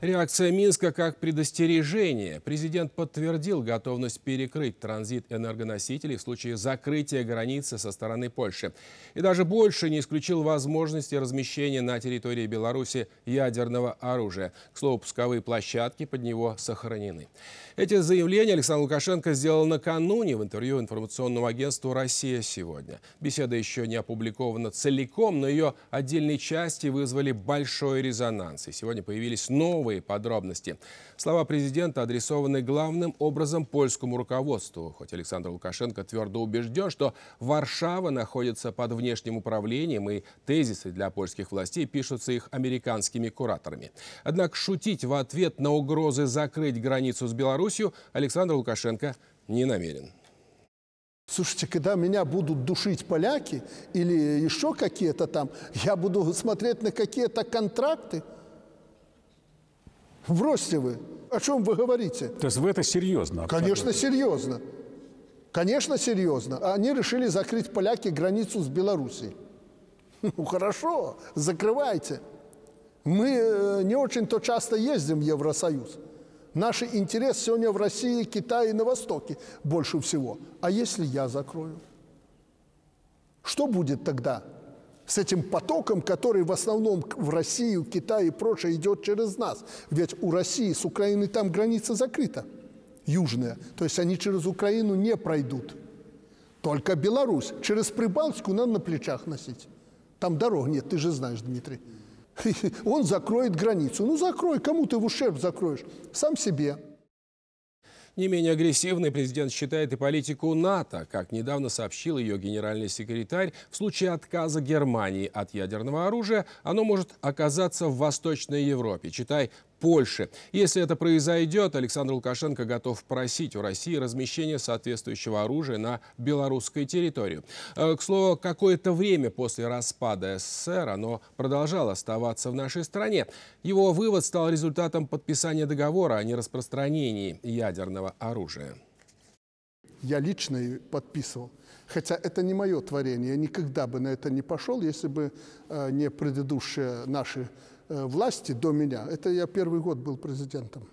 Реакция Минска как предостережение. Президент подтвердил готовность перекрыть транзит энергоносителей в случае закрытия границы со стороны Польши. И даже больше, не исключил возможности размещения на территории Беларуси ядерного оружия. К слову, пусковые площадки под него сохранены. Эти заявления Александр Лукашенко сделал накануне в интервью информационному агентству «Россия сегодня». Беседа еще не опубликована целиком, но ее отдельные части вызвали большой резонанс. И сегодня появились новые подробности. Слова президента адресованы главным образом польскому руководству. Хоть Александр Лукашенко твердо убежден, что Варшава находится под внешним управлением, и тезисы для польских властей пишутся их американскими кураторами. Однако шутить в ответ на угрозы закрыть границу с Беларусью Александр Лукашенко не намерен. Слушайте, когда меня будут душить поляки или еще какие-то там, я буду смотреть на какие-то контракты. Бросьте вы. О чем вы говорите? То есть вы это серьезно? Абсолютно. Конечно, серьезно. Конечно, серьезно. Они решили закрыть поляки границу с Белоруссией. Ну, хорошо, закрывайте. Мы не очень-то часто ездим в Евросоюз. Наш интерес сегодня в России, Китае и на Востоке больше всего. А если я закрою? Что будет тогда с этим потоком, который в основном в Россию, Китай и прочее идет через нас? Ведь у России с Украиной там граница закрыта, южная. То есть они через Украину не пройдут. Только Беларусь. Через Прибалтику надо на плечах носить. Там дорог нет, ты же знаешь, Дмитрий. Он закроет границу. Ну закрой, кому ты в ущерб закроешь? Сам себе. Не менее агрессивный президент считает и политику НАТО, как недавно сообщил ее генеральный секретарь. В случае отказа Германии от ядерного оружия оно может оказаться в Восточной Европе, читай Польше. Если это произойдет, Александр Лукашенко готов просить у России размещение соответствующего оружия на белорусской территории. К слову, какое-то время после распада СССР оно продолжало оставаться в нашей стране. Его вывод стал результатом подписания договора о нераспространении ядерного оружия. Я лично подписывал. Хотя это не мое творение. Я никогда бы на это не пошел, если бы не предыдущие наши власти до меня. Это я первый год был президентом.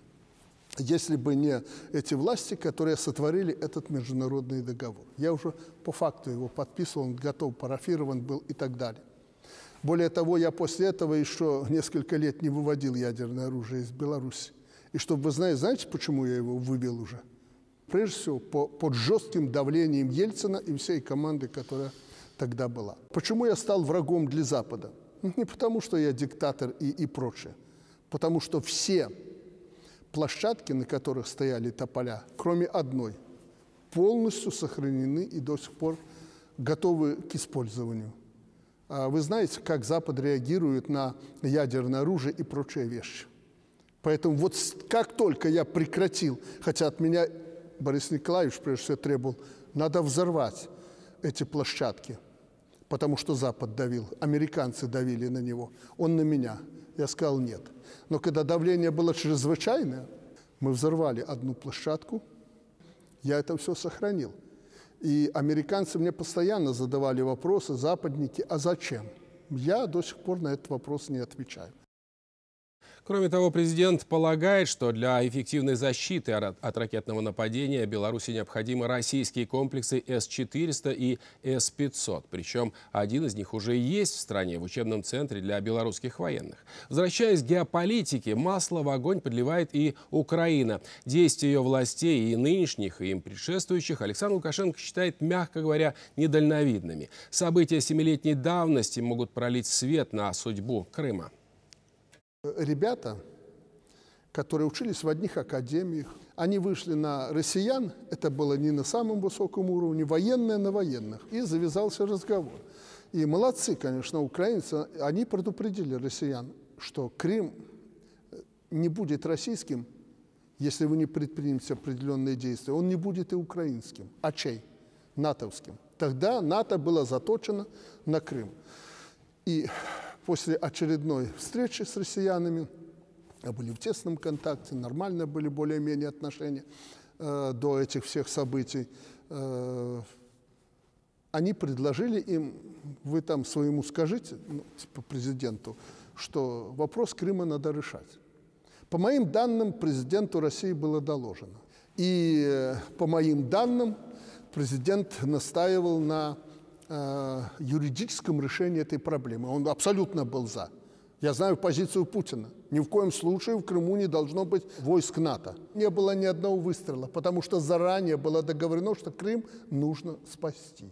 Если бы не эти власти, которые сотворили этот международный договор. Я уже по факту его подписывал, он готов, парафирован был и так далее. Более того, я после этого еще несколько лет не выводил ядерное оружие из Беларуси. И чтобы вы знали, знаете, почему я его вывел уже? Прежде всего, под жестким давлением Ельцина и всей команды, которая тогда была. Почему я стал врагом для Запада? Не потому, что я диктатор и прочее. Потому что все площадки, на которых стояли тополя, кроме одной, полностью сохранены и до сих пор готовы к использованию. А вы знаете, как Запад реагирует на ядерное оружие и прочие вещи. Поэтому вот как только я прекратил, хотя от меня Борис Николаевич прежде всего требовал, надо взорвать эти площадки. Потому что Запад давил, американцы давили на него, он на меня. Я сказал нет. Но когда давление было чрезвычайное, мы взорвали одну площадку, я это все сохранил. И американцы мне постоянно задавали вопросы, западники, а зачем? Я до сих пор на этот вопрос не отвечаю. Кроме того, президент полагает, что для эффективной защиты от ракетного нападения Беларуси необходимы российские комплексы С-400 и С-500. Причем один из них уже есть в стране, в учебном центре для белорусских военных. Возвращаясь к геополитике, масло в огонь подливает и Украина. Действия ее властей и нынешних, и им предшествующих Александр Лукашенко считает, мягко говоря, недальновидными. События 7-летней давности могут пролить свет на судьбу Крыма. Ребята, которые учились в одних академиях, они вышли на россиян, это было не на самом высоком уровне, военные на военных, и завязался разговор. И молодцы, конечно, украинцы, они предупредили россиян, что Крым не будет российским, если вы не предпримете определенные действия, он не будет и украинским, а чей? НАТОвским. Тогда НАТО было заточено на Крым. И после очередной встречи с россиянами, были в тесном контакте, нормально были более-менее отношения до этих всех событий, они предложили им, вы там своему скажите, ну, типа президенту, что вопрос Крыма надо решать. По моим данным, президенту России было доложено. И по моим данным, президент настаивал на юридическом решении этой проблемы. Он абсолютно был за. Я знаю позицию Путина. Ни в коем случае в Крыму не должно быть войск НАТО. Не было ни одного выстрела, потому что заранее было договорено, что Крым нужно спасти.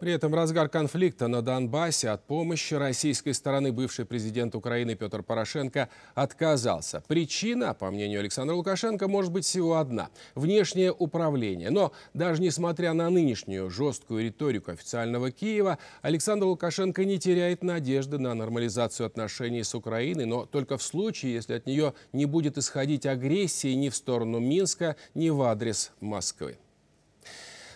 При этом в разгар конфликта на Донбассе от помощи российской стороны бывший президент Украины Петр Порошенко отказался. Причина, по мнению Александра Лукашенко, может быть всего одна – внешнее управление. Но даже несмотря на нынешнюю жесткую риторику официального Киева, Александр Лукашенко не теряет надежды на нормализацию отношений с Украиной, но только в случае, если от нее не будет исходить агрессии ни в сторону Минска, ни в адрес Москвы.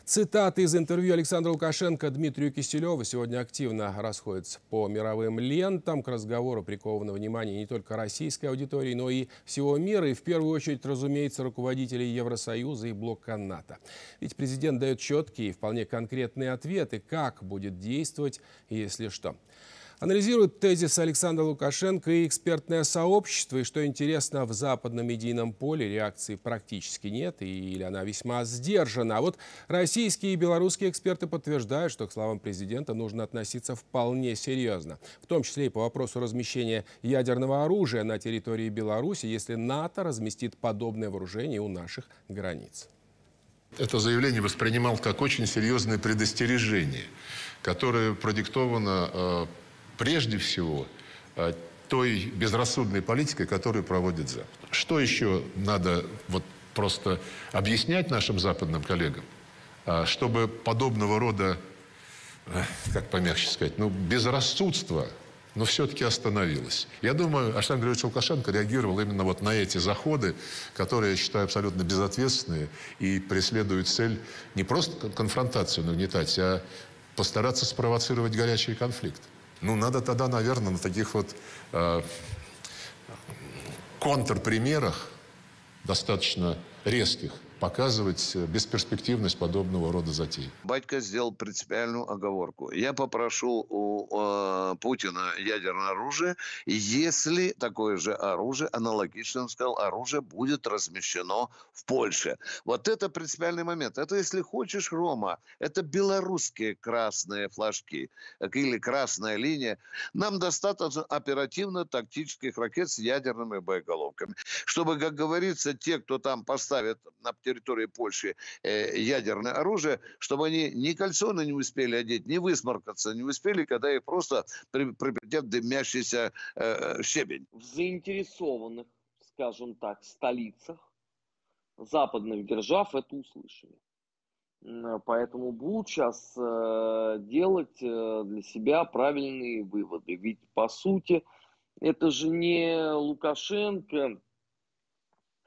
Цитаты из интервью Александра Лукашенко Дмитрию Киселеву сегодня активно расходятся по мировым лентам. К разговору приковано внимание не только российской аудитории, но и всего мира. И в первую очередь, разумеется, руководителей Евросоюза и блока НАТО. Ведь президент дает четкие и вполне конкретные ответы, как будет действовать, если что. Анализируют тезисы Александра Лукашенко и экспертное сообщество. И что интересно, в западном медийном поле реакции практически нет, или она весьма сдержана. А вот российские и белорусские эксперты подтверждают, что к словам президента нужно относиться вполне серьезно. В том числе и по вопросу размещения ядерного оружия на территории Беларуси, если НАТО разместит подобное вооружение у наших границ. Это заявление воспринимал как очень серьезное предостережение, которое продиктовано прежде всего той безрассудной политикой, которую проводит Запад. Что еще надо вот просто объяснять нашим западным коллегам, чтобы подобного рода, как помягче сказать, безрассудство, но все-таки остановилось. Я думаю, Александр Григорьевич Лукашенко реагировал именно вот на эти заходы, которые, я считаю, абсолютно безответственные и преследуют цель не просто конфронтацию нагнетать, а постараться спровоцировать горячий конфликт. Ну, надо тогда, наверное, на таких вот контрпримерах, достаточно резких, показывать бесперспективность подобного рода затей. Батька сделал принципиальную оговорку. Я попрошу у Путина ядерное оружие, если такое же оружие, аналогично, он сказал, оружие будет размещено в Польше. Вот это принципиальный момент. Это, если хочешь, Рома, это белорусские красные флажки или красная линия. Нам достаточно оперативно-тактических ракет с ядерными боеголовками. Чтобы, как говорится, те, кто там поставит на территории Польши ядерное оружие, чтобы они ни кольцо не успели одеть, ни высморкаться не успели, когда их просто припадет дымящийся щебень. В заинтересованных, скажем так, столицах западных держав это услышали. Поэтому будут сейчас делать для себя правильные выводы. Ведь, по сути, это же не Лукашенко,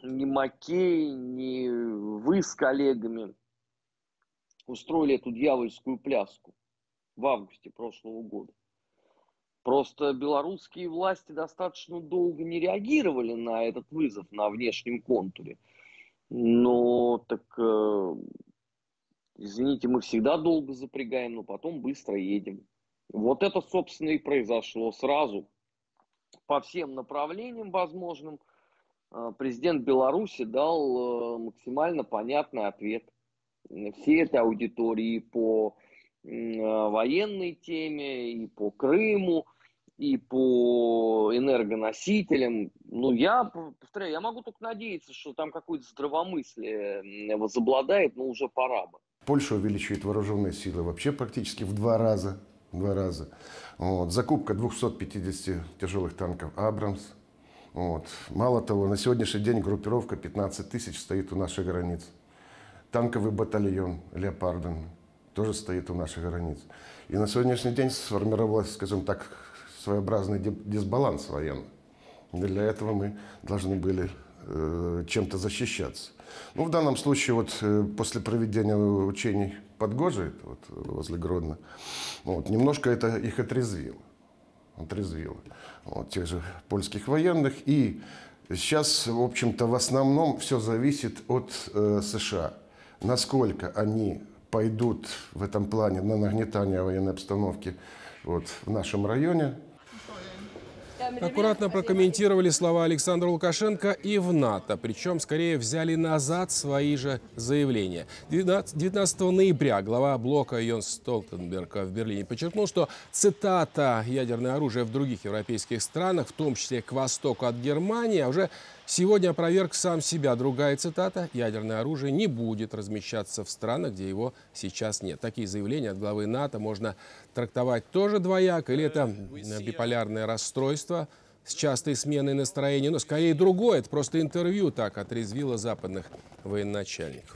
ни Маккей, ни вы с коллегами устроили эту дьявольскую пляску в августе прошлого года. Просто белорусские власти достаточно долго не реагировали на этот вызов на внешнем контуре. Но так, извините, мы всегда долго запрягаем, но потом быстро едем. Вот это, собственно, и произошло сразу. По всем направлениям возможным президент Беларуси дал максимально понятный ответ всей этой аудитории по военной теме, и по Крыму, и по энергоносителям. Ну, я повторяю, я могу только надеяться, что там какое-то здравомыслие возобладает, но уже пора бы. Польша увеличивает вооруженные силы вообще практически в 2 раза. Вот. Закупка 250 тяжелых танков «Абрамс». Вот. Мало того, на сегодняшний день группировка 15 тысяч стоит у наших границ. Танковый батальон «Леопарды» тоже стоит у наших границ. И на сегодняшний день сформировался, скажем так, своеобразный дисбаланс военный. Для этого мы должны были чем-то защищаться. Ну, в данном случае, вот, после проведения учений под Гожей, вот, возле Гродно, вот, немножко это их отрезвило. Вот, тех же польских военных. И сейчас, в общем-то, в основном все зависит от США. Насколько они пойдут в этом плане на нагнетание военной обстановки вот, в нашем районе. Аккуратно прокомментировали слова Александра Лукашенко и в НАТО. Причем, скорее, взяли назад свои же заявления. 19 ноября глава блока Йонс Столтенберг в Берлине подчеркнул, что, цитата, ядерное оружие в других европейских странах, в том числе к востоку от Германии, а уже сегодня опроверг сам себя. Другая цитата: ядерное оружие не будет размещаться в странах, где его сейчас нет. Такие заявления от главы НАТО можно трактовать тоже двояко. Или это биполярное расстройство с частой сменой настроения. Но скорее другое. Это просто интервью так отрезвило западных военачальников.